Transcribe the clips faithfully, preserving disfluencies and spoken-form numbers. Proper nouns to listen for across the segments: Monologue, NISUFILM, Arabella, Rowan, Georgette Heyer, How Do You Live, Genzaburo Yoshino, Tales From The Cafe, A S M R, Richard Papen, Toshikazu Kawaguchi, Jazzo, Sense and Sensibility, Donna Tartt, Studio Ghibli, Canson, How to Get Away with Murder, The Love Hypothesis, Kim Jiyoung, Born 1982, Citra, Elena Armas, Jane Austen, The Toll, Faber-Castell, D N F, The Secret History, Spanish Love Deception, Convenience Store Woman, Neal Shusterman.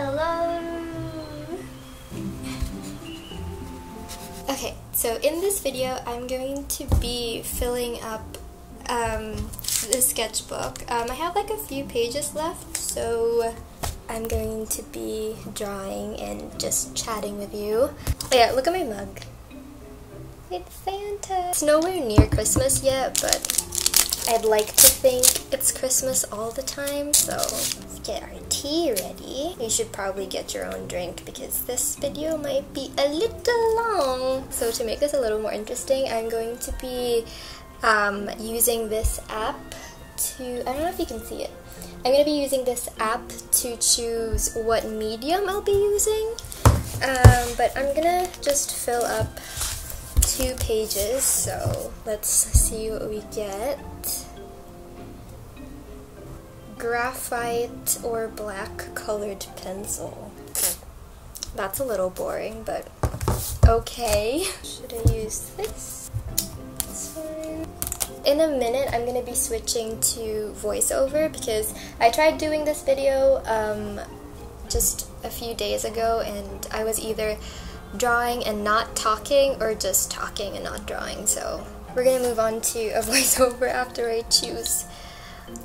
Hello! Okay, so in this video I'm going to be filling up um, this sketchbook. Um, I have like a few pages left, so I'm going to be drawing and just chatting with you. Oh yeah, look at my mug. It's Santa! It's nowhere near Christmas yet, but I'd like to think it's Christmas all the time, so let's get our tea ready. You should probably get your own drink because this video might be a little long. So to make this a little more interesting, I'm going to be um, using this app to, I don't know if you can see it, I'm going to be using this app to choose what medium I'll be using, um, but I'm going to just fill up two pages, so let's see what we get. Graphite or black colored pencil. That's a little boring, but okay. Should I use this? This one. In a minute, I'm gonna be switching to voiceover because I tried doing this video um, just a few days ago, and I was either drawing and not talking or just talking and not drawing, so we're gonna move on to a voiceover after I choose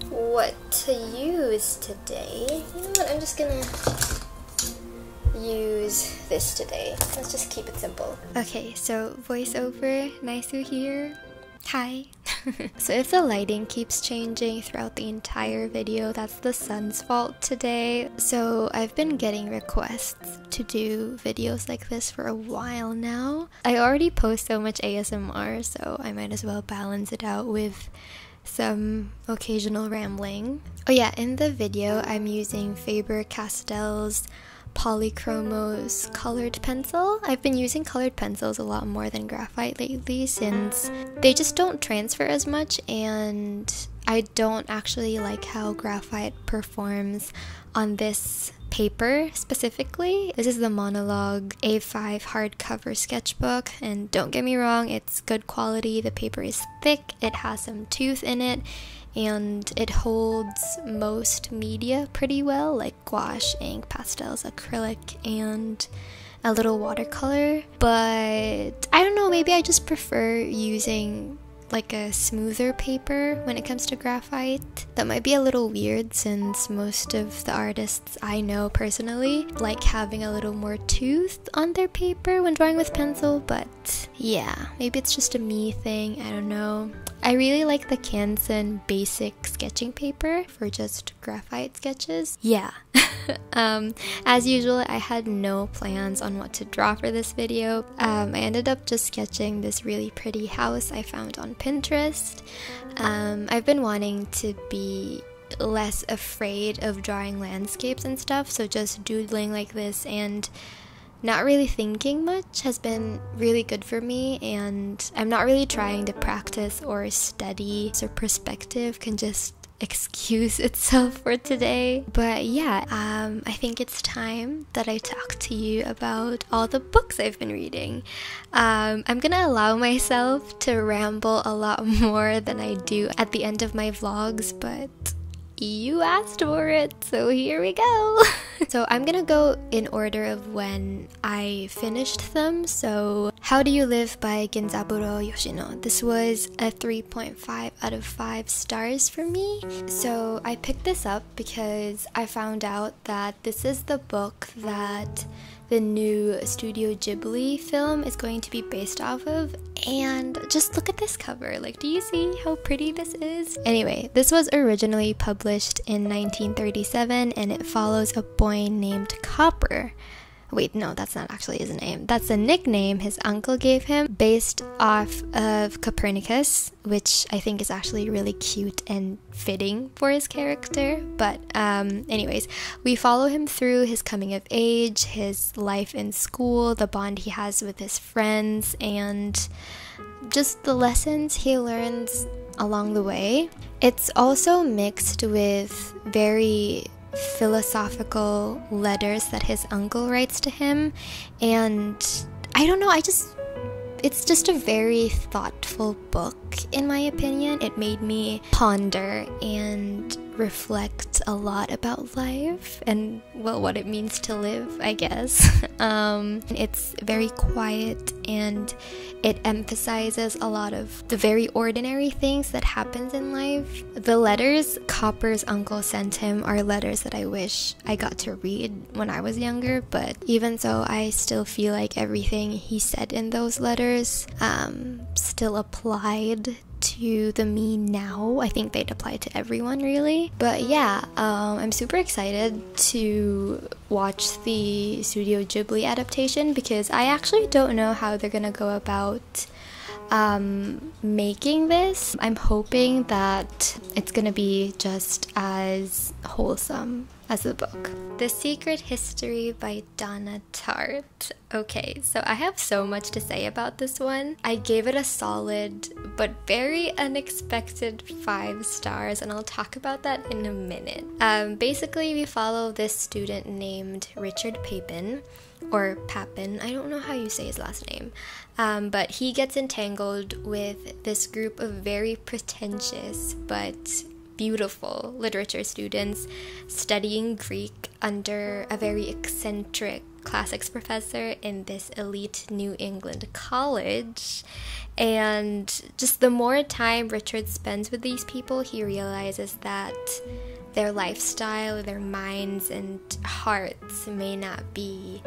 what to use today. You know what, I'm just gonna use this today. Let's just keep it simple. Okay, so voiceover, Nisu here. Hi. So if the lighting keeps changing throughout the entire video, that's the sun's fault today. So I've been getting requests to do videos like this for a while now. I already post so much A S M R, so I might as well balance it out with some occasional rambling. Oh yeah, in the video I'm using Faber-Castell's Polychromos colored pencil. I've been using colored pencils a lot more than graphite lately since they just don't transfer as much, and I don't actually like how graphite performs on this paper specifically. This is the Monologue A five hardcover sketchbook, and don't get me wrong, it's good quality. The paper is thick, it has some tooth in it, and it holds most media pretty well, like gouache, ink, pastels, acrylic, and a little watercolor. But I don't know, maybe I just prefer using like a smoother paper when it comes to graphite. That might be a little weird since most of the artists I know personally like having a little more tooth on their paper when drawing with pencil, but yeah, maybe it's just a me thing, I don't know. I really like the Canson basic sketching paper for just graphite sketches. Yeah. um, as usual, I had no plans on what to draw for this video. Um, I ended up just sketching this really pretty house I found on Pinterest. Um, I've been wanting to be less afraid of drawing landscapes and stuff, so just doodling like this and not really thinking much has been really good for me, and I'm not really trying to practice or study, so perspective can just excuse itself for today. But yeah, um, I think it's time that I talk to you about all the books I've been reading. Um, I'm gonna allow myself to ramble a lot more than I do at the end of my vlogs, but you asked for it, so here we go! So I'm gonna go in order of when I finished them. So How Do You Live by Genzaburo Yoshino. This was a three point five out of five stars for me. So I picked this up because I found out that this is the book that the new Studio Ghibli film is going to be based off of, and just look at this cover, like do you see how pretty this is? Anyway, this was originally published in nineteen thirty-seven, and it follows a boy named Copper. Wait, no, that's not actually his name. That's a nickname his uncle gave him based off of Copernicus, which I think is actually really cute and fitting for his character. But um, anyways, we follow him through his coming of age, his life in school, the bond he has with his friends, and just the lessons he learns along the way. It's also mixed with very philosophical letters that his uncle writes to him, and I don't know, I just it's just a very thoughtful book in my opinion. It made me ponder and reflects a lot about life and, well, what it means to live, I guess. Um, it's very quiet and it emphasizes a lot of the very ordinary things that happens in life. The letters Copper's uncle sent him are letters that I wish I got to read when I was younger, but even so, I still feel like everything he said in those letters um, still applied to the me now. I think they'd apply to everyone, really. But yeah, um, I'm super excited to watch the Studio Ghibli adaptation because I actually don't know how they're gonna go about um, making this. I'm hoping that it's gonna be just as wholesome as the book. The Secret History by Donna Tartt. Okay, so I have so much to say about this one. I gave it a solid but very unexpected five stars, and I'll talk about that in a minute. Um, basically, we follow this student named Richard Papen, or Papen, I don't know how you say his last name, um, but he gets entangled with this group of very pretentious but beautiful literature students studying Greek under a very eccentric classics professor in this elite New England college. And just the more time Richard spends with these people, he realizes that their lifestyle, their minds and hearts may not be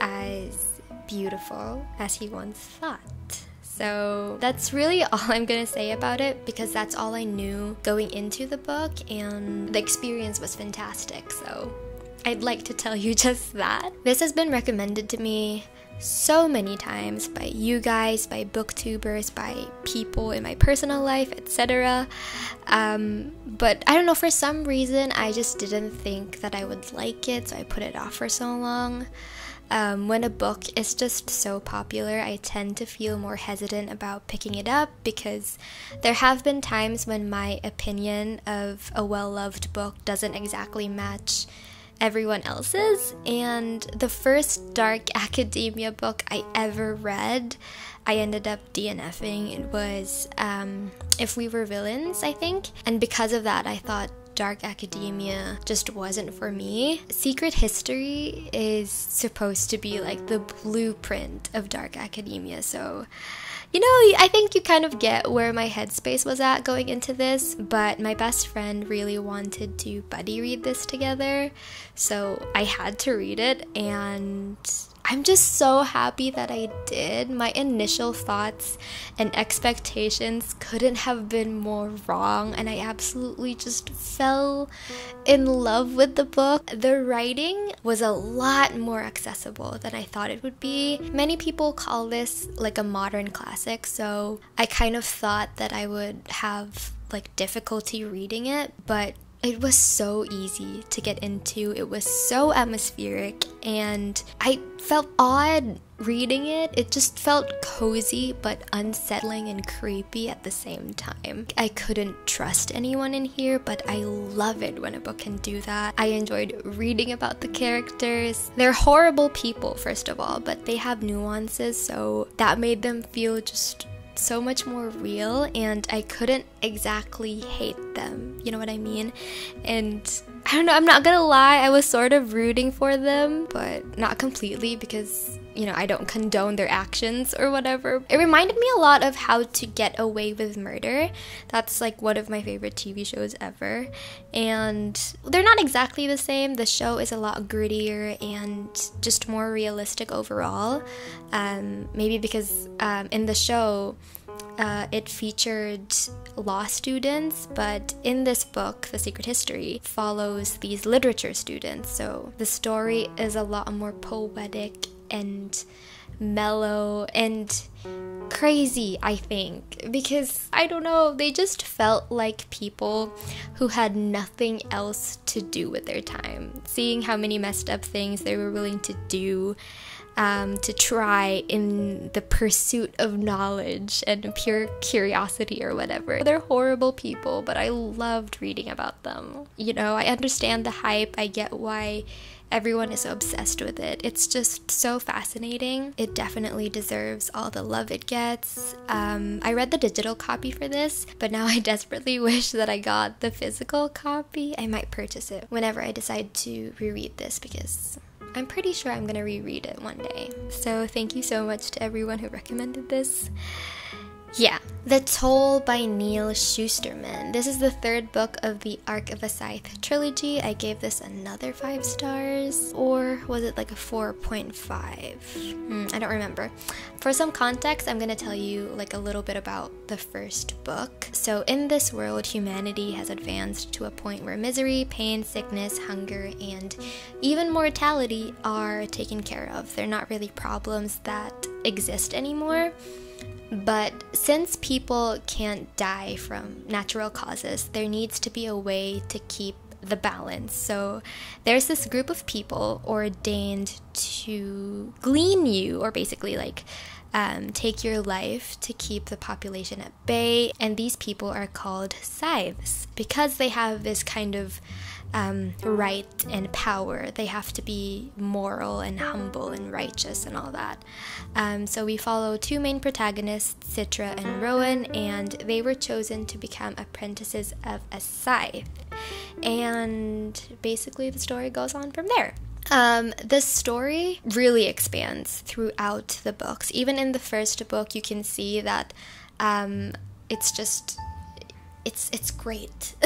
as beautiful as he once thought. So that's really all I'm gonna say about it, because that's all I knew going into the book, and the experience was fantastic, so I'd like to tell you just that. This has been recommended to me so many times by you guys, by booktubers, by people in my personal life, et cetera. Um, but I don't know, for some reason I just didn't think that I would like it, so I put it off for so long. Um, when a book is just so popular, I tend to feel more hesitant about picking it up, because there have been times when my opinion of a well-loved book doesn't exactly match everyone else's. And the first dark academia book I ever read, I ended up D N F ing. It was um, If We Were Villains, I think. And because of that, I thought dark academia just wasn't for me. Secret History is supposed to be like the blueprint of dark academia, so you know, I think you kind of get where my headspace was at going into this. But my best friend really wanted to buddy read this together, so I had to read it, and I'm just so happy that I did. My initial thoughts and expectations couldn't have been more wrong, and I absolutely just fell in love with the book. The writing was a lot more accessible than I thought it would be. Many people call this like a modern classic, so I kind of thought that I would have like difficulty reading it, but it was so easy to get into. It was so atmospheric, and I felt odd reading it. It just felt cozy but unsettling and creepy at the same time. I couldn't trust anyone in here, but I love it when a book can do that. I enjoyed reading about the characters. They're horrible people, first of all, but they have nuances, so that made them feel just so much more real, and I couldn't exactly hate them, you know what I mean? And I don't know, I'm not gonna lie, I was sort of rooting for them, but not completely, because you know, I don't condone their actions or whatever. It reminded me a lot of How to Get Away with Murder. That's like one of my favorite T V shows ever. And they're not exactly the same. The show is a lot grittier and just more realistic overall. Um, maybe because um, in the show, Uh, it featured law students, but in this book, The Secret History, follows these literature students. So the story is a lot more poetic and mellow and crazy, I think, because I don't know, they just felt like people who had nothing else to do with their time. Seeing how many messed up things they were willing to do um, to try in the pursuit of knowledge and pure curiosity or whatever. They're horrible people, but I loved reading about them. You know, I understand the hype, I get why everyone is so obsessed with it. It's just so fascinating. It definitely deserves all the love it gets. Um, I read the digital copy for this, but now I desperately wish that I got the physical copy. I might purchase it whenever I decide to reread this because I'm pretty sure I'm gonna reread it one day. So thank you so much to everyone who recommended this. Yeah. The Toll by Neal Shusterman. This is the third book of the Ark of a Scythe trilogy. I gave this another five stars, or was it like a four point five? Hmm, I don't remember. For some context, I'm gonna tell you like a little bit about the first book. So in this world, humanity has advanced to a point where misery, pain, sickness, hunger, and even mortality are taken care of. They're not really problems that exist anymore. But since people can't die from natural causes, there needs to be a way to keep the balance. So there's this group of people ordained to glean you, or basically like um, take your life to keep the population at bay. And these people are called scythes because they have this kind of Um, right and power. They have to be moral and humble and righteous and all that. Um, so we follow two main protagonists, Citra and Rowan, and they were chosen to become apprentices of a scythe. And basically the story goes on from there. Um, this story really expands throughout the books. Even in the first book, you can see that um, it's just... It's, it's great.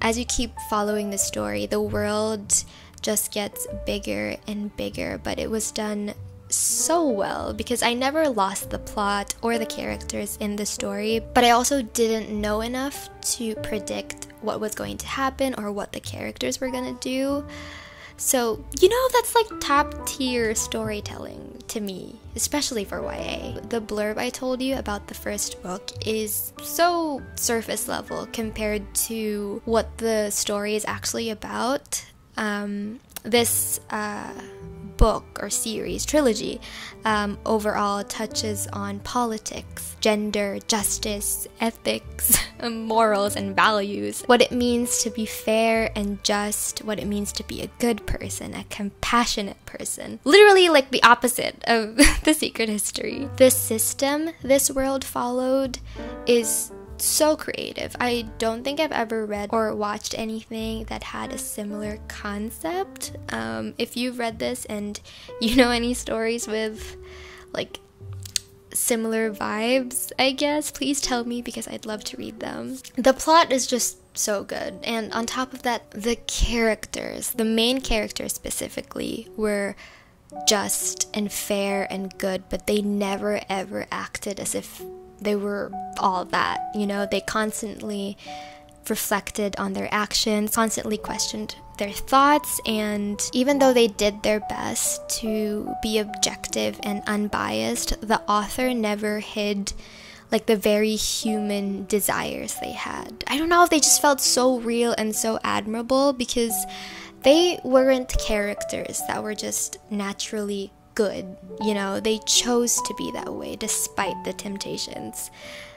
As you keep following the story, the world just gets bigger and bigger, but it was done so well because I never lost the plot or the characters in the story, but I also didn't know enough to predict what was going to happen or what the characters were gonna do. So, you know, that's like top-tier storytelling to me, especially for Y A. The blurb I told you about the first book is so surface level compared to what the story is actually about. Um, this uh, book or series, trilogy, um, overall touches on politics, gender, justice, ethics, morals, and values. What it means to be fair and just, what it means to be a good person, a compassionate person. Literally like the opposite of The Secret History. The system this world followed is so creative. I don't think I've ever read or watched anything that had a similar concept. Um, if you've read this and you know any stories with like similar vibes, I guess, please tell me because I'd love to read them. The plot is just so good, and on top of that, the characters, the main characters specifically, were just and fair and good, but they never ever acted as if they were all that, you know. They constantly reflected on their actions, constantly questioned their thoughts, and even though they did their best to be objective and unbiased, the author never hid like the very human desires they had. I don't know, if they just felt so real and so admirable because they weren't characters that were just naturally good, you know. They chose to be that way despite the temptations.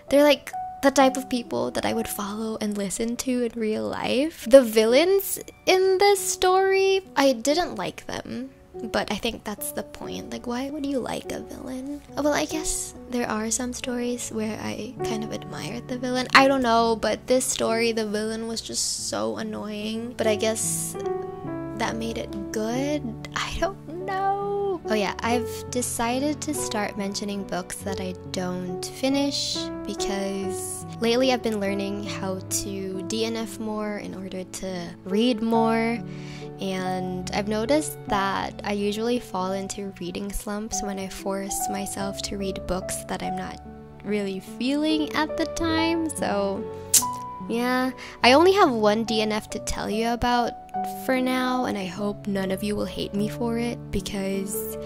They're like the type of people that I would follow and listen to in real life. The villains in this story, I didn't like them, but I think that's the point. Like, why would you like a villain? Well, I guess there are some stories where I kind of admired the villain. I don't know, but this story, the villain was just so annoying, but I guess that made it good. I don't know. Oh yeah, I've decided to start mentioning books that I don't finish because lately I've been learning how to D N F more in order to read more, and I've noticed that I usually fall into reading slumps when I force myself to read books that I'm not really feeling at the time, so yeah. I only have one D N F to tell you about for now, and I hope none of you will hate me for it because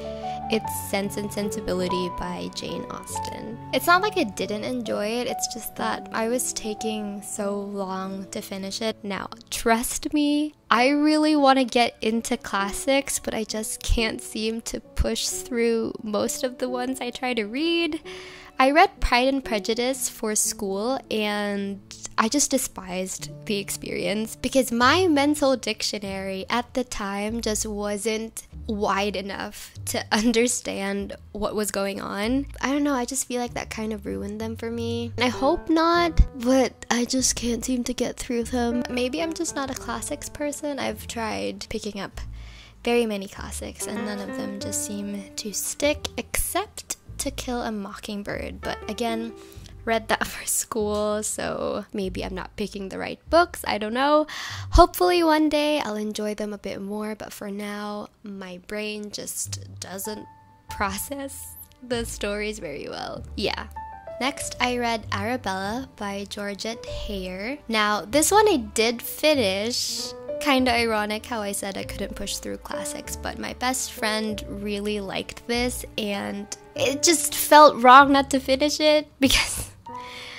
it's Sense and Sensibility by Jane Austen. It's not like I didn't enjoy it, it's just that I was taking so long to finish it. Now, trust me, I really want to get into classics, but I just can't seem to push through most of the ones I try to read. I read Pride and Prejudice for school, and I just despised the experience because my mental dictionary at the time just wasn't wide enough to understand what was going on. I don't know, I just feel like that kind of ruined them for me. And I hope not, but I just can't seem to get through them. Maybe I'm just not a classics person. I've tried picking up very many classics, and none of them just seem to stick, except To Kill a Mockingbird, but again, read that for school, so maybe I'm not picking the right books, I don't know. Hopefully one day I'll enjoy them a bit more, but for now, my brain just doesn't process the stories very well. Yeah. Next, I read Arabella by Georgette Heyer. Now, this one I did finish. Kinda ironic how I said I couldn't push through classics, but my best friend really liked this, and it just felt wrong not to finish it because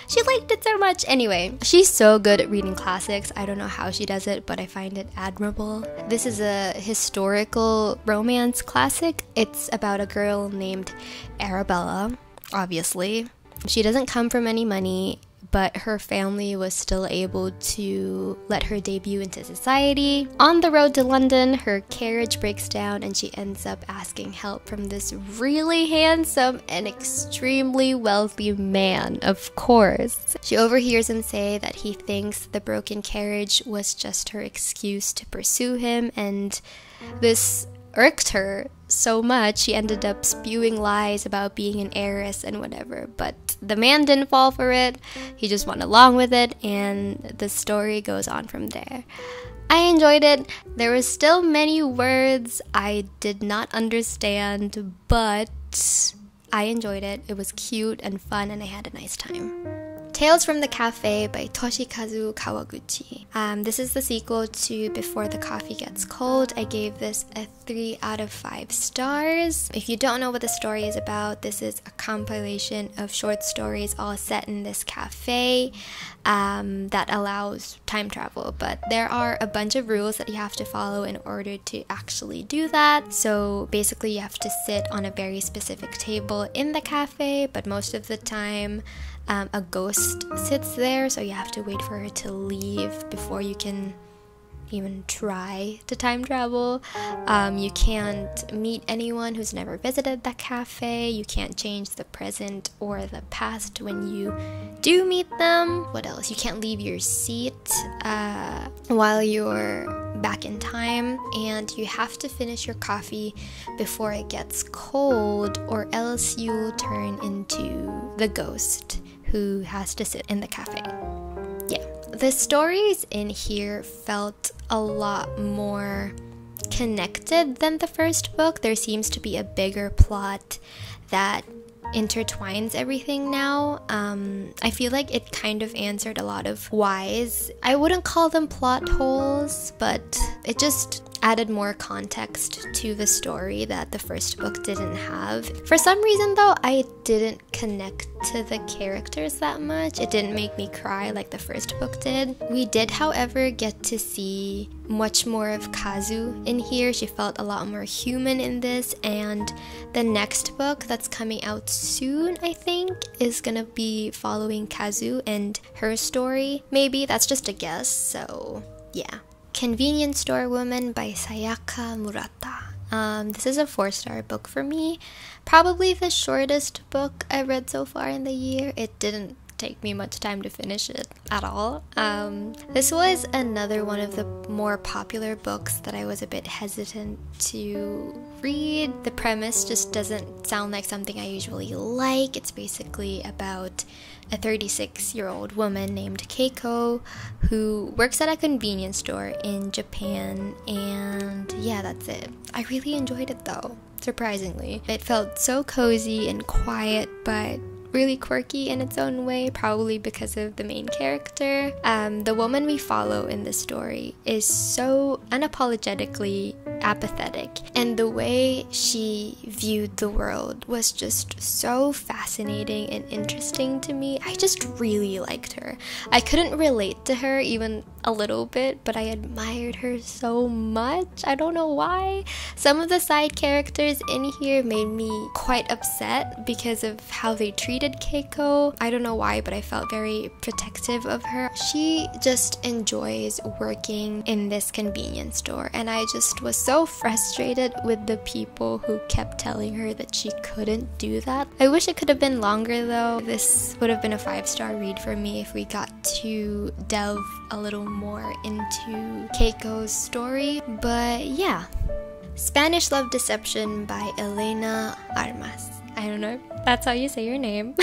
she liked it so much. Anyway, she's so good at reading classics. I don't know how she does it, but I find it admirable. This is a historical romance classic. It's about a girl named Arabella, obviously. She doesn't come from any money, but her family was still able to let her debut into society. On the road to London, her carriage breaks down and she ends up asking help from this really handsome and extremely wealthy man, of course. She overhears him say that he thinks the broken carriage was just her excuse to pursue him, and this irked her so much she ended up spewing lies about being an heiress and whatever, but the man didn't fall for it. He just went along with it, and the story goes on from there. I enjoyed it. There were still many words I did not understand, but I enjoyed it. It was cute and fun, and I had a nice time. Tales from the Cafe by Toshikazu Kawaguchi. Um, this is the sequel to Before the Coffee Gets Cold. I gave this a three out of five stars. If you don't know what the story is about, this is a compilation of short stories all set in this cafe um, that allows time travel. But there are a bunch of rules that you have to follow in order to actually do that. So basically you have to sit on a very specific table in the cafe, but most of the time Um, a ghost sits there, so you have to wait for her to leave before you can even try to time travel. Um, you can't meet anyone who's never visited the cafe. You can't change the present or the past when you do meet them. What else? You can't leave your seat uh, while you're back in time, and you have to finish your coffee before it gets cold, or else you'll turn into the ghost who has to sit in the cafe. Yeah, the stories in here felt a lot more connected than the first book. There seems to be a bigger plot that intertwines everything now. um I feel like it kind of answered a lot of whys. I wouldn't call them plot holes, but it just added more context to the story that the first book didn't have. For some reason though, I didn't connect to the characters that much. It didn't make me cry like the first book did. We did, however, get to see much more of Kazu in here. She felt a lot more human in this, and the next book that's coming out soon, I think, is gonna be following Kazu and her story. Maybe, that's just a guess, so yeah. Convenience Store Woman by Sayaka Murata. Um, this is a four-star book for me. Probably the shortest book I've read so far in the year. It didn't take me much time to finish it at all. Um, this was another one of the more popular books that I was a bit hesitant to read. The premise just doesn't sound like something I usually like. It's basically about a thirty-six-year-old woman named Keiko who works at a convenience store in Japan, and yeah, that's it. I really enjoyed it though, surprisingly. It felt so cozy and quiet, but really quirky in its own way, probably because of the main character. Um, the woman we follow in this story is so unapologetically apathetic, and the way she viewed the world was just so fascinating and interesting to me. I just really liked her. I couldn't relate to her even a little bit, but I admired her so much. I don't know why. Some of the side characters in here made me quite upset because of how they treated Keiko. I don't know why, but I felt very protective of her. She just enjoys working in this convenience store, and I just was so frustrated with the people who kept telling her that she couldn't do that. I wish it could have been longer though. This would have been a five-star read for me if we got to delve a little more into Keiko's story, but yeah. Spanish Love Deception by Elena Armas. I don't know if that's how you say your name.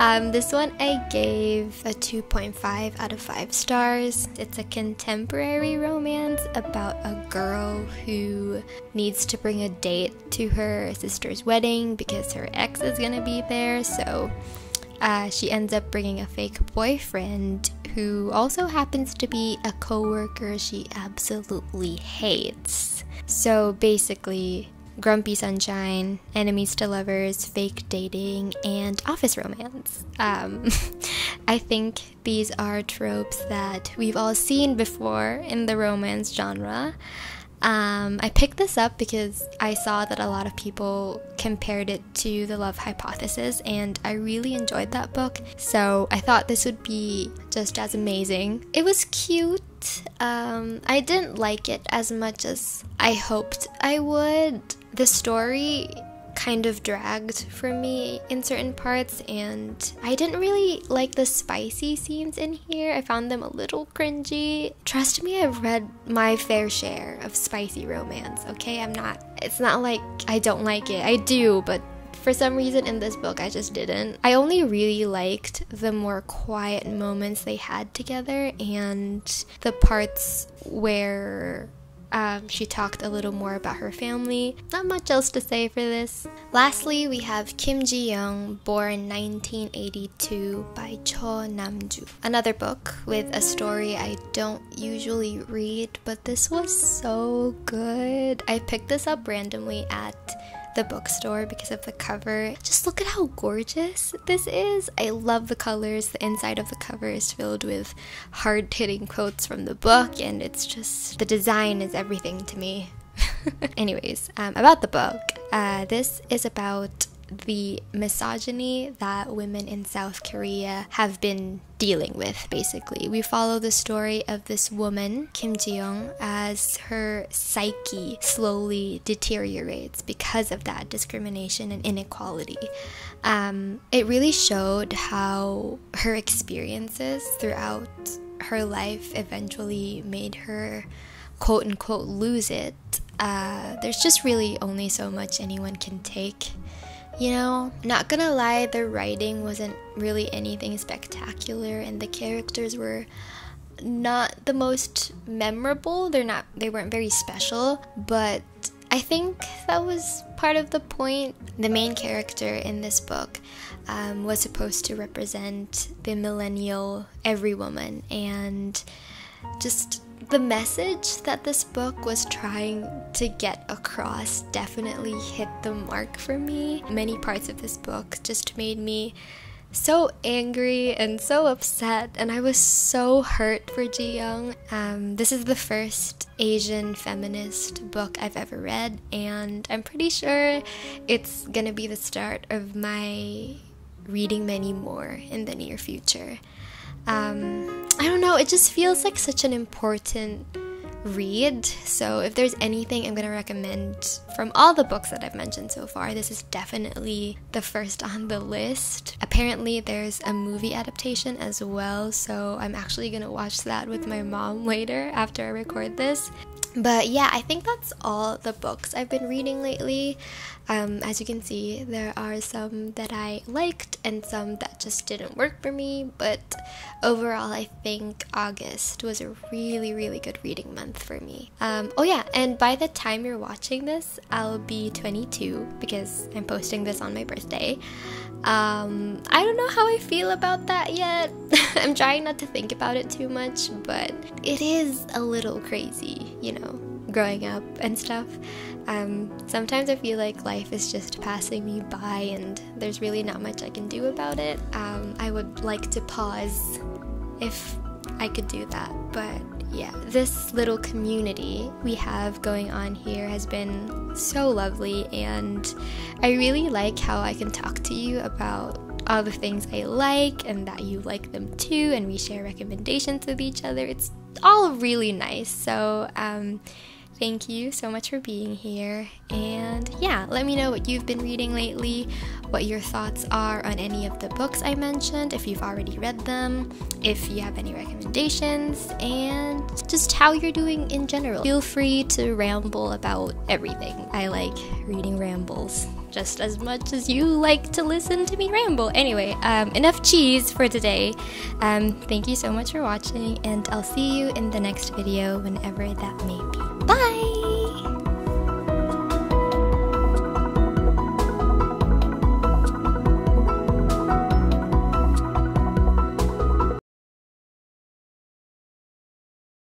um, this one I gave a two point five out of five stars. It's a contemporary romance about a girl who needs to bring a date to her sister's wedding because her ex is gonna be there, so uh, she ends up bringing a fake boyfriend who also happens to be a coworker she absolutely hates. So basically, grumpy sunshine, enemies to lovers, fake dating, and office romance. Um, I think these are tropes that we've all seen before in the romance genre. Um, I picked this up because I saw that a lot of people compared it to The Love Hypothesis, and I really enjoyed that book, so I thought this would be just as amazing. It was cute. Um, I didn't like it as much as I hoped I would. The story kind of dragged for me in certain parts, and I didn't really like the spicy scenes in here. I found them a little cringy. Trust me, I've read my fair share of spicy romance, okay? I'm not, it's not like I don't like it. I do, but for some reason in this book I just didn't. I only really liked the more quiet moments they had together and the parts where Um, she talked a little more about her family. Not much else to say for this. Lastly, we have Kim Ji-young, born nineteen eighty-two, by Cho Nam-ju. Another book with a story I don't usually read, but this was so good. I picked this up randomly at the bookstore because of the cover. Just look at how gorgeous this is. I love the colors. The inside of the cover is filled with hard-hitting quotes from the book, and it's just, the design is everything to me. Anyways, um, about the book. Uh, this is about the misogyny that women in South Korea have been dealing with, basically. We follow the story of this woman, Kim Ji-young, as her psyche slowly deteriorates because of that discrimination and inequality. Um, it really showed how her experiences throughout her life eventually made her quote-unquote lose it. Uh, there's just really only so much anyone can take. You know, not gonna lie, the writing wasn't really anything spectacular, and the characters were not the most memorable. They're not, they weren't very special, but I think that was part of the point. The main character in this book um, was supposed to represent the millennial every woman, and just the message that this book was trying to get across definitely hit the mark for me. Many parts of this book just made me so angry and so upset, and I was so hurt for Ji-young. Um, this is the first Asian feminist book I've ever read, and I'm pretty sure it's gonna be the start of my reading many more in the near future. Um, I don't know, it just feels like such an important read, so if there's anything I'm gonna recommend from all the books that I've mentioned so far, this is definitely the first on the list. Apparently there's a movie adaptation as well, so I'm actually gonna watch that with my mom later after I record this. But yeah, I think that's all the books I've been reading lately. Um, as you can see, there are some that I liked and some that just didn't work for me. But overall, I think August was a really, really good reading month for me. Um, oh yeah, and by the time you're watching this, I'll be twenty-two because I'm posting this on my birthday. Um, I don't know how I feel about that yet. I'm trying not to think about it too much, but it is a little crazy, you know. Growing up and stuff. Um, sometimes I feel like life is just passing me by and there's really not much I can do about it. Um, I would like to pause if I could do that, but yeah. This little community we have going on here has been so lovely, and I really like how I can talk to you about all the things I like and that you like them too, and we share recommendations with each other. It's all really nice, so um, thank you so much for being here. And yeah, let me know what you've been reading lately, what your thoughts are on any of the books I mentioned, if you've already read them, if you have any recommendations, and just how you're doing in general. Feel free to ramble about everything. I like reading rambles just as much as you like to listen to me ramble. Anyway, um, enough cheese for today. Um, thank you so much for watching, and I'll see you in the next video, whenever that may be. Bye!